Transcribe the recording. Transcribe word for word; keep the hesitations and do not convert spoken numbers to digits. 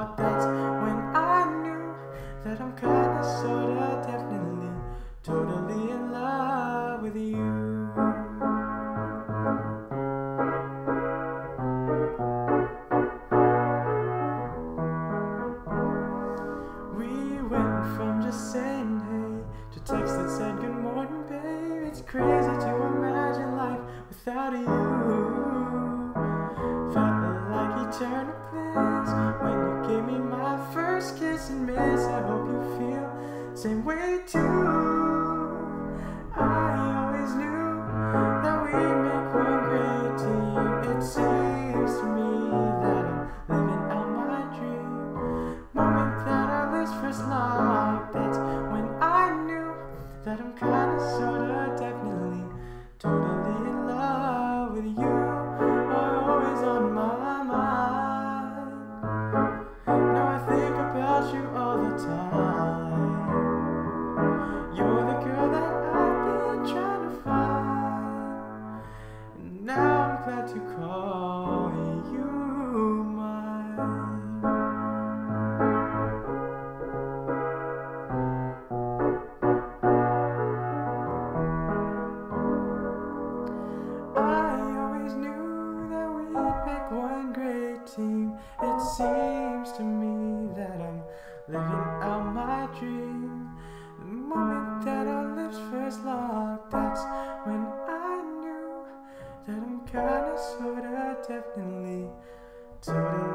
heart. That's when I knew that I'm kinda, sorta, definitely, totally in love with you. We went from just saying hey to texts that said good morning, babe. It's crazy to imagine life without you. Felt like eternal bliss when you gave me my first kiss, and miss, I hope you feel the same way too. I always knew that we'd make one great team. It seems to me that I'm living out my dream. Moment that I lose first night, that's when I knew that I'm kinda, sorta, definitely, totally in love with you. Always on my mind. Now I think about you all the time. You're the girl that I've been trying to find, and now I'm glad to call you mine. I always knew one great team. It seems to me that I'm living out my dream. The moment that our lips first locked, that's when I knew that I'm kinda, sorta, definitely, totally.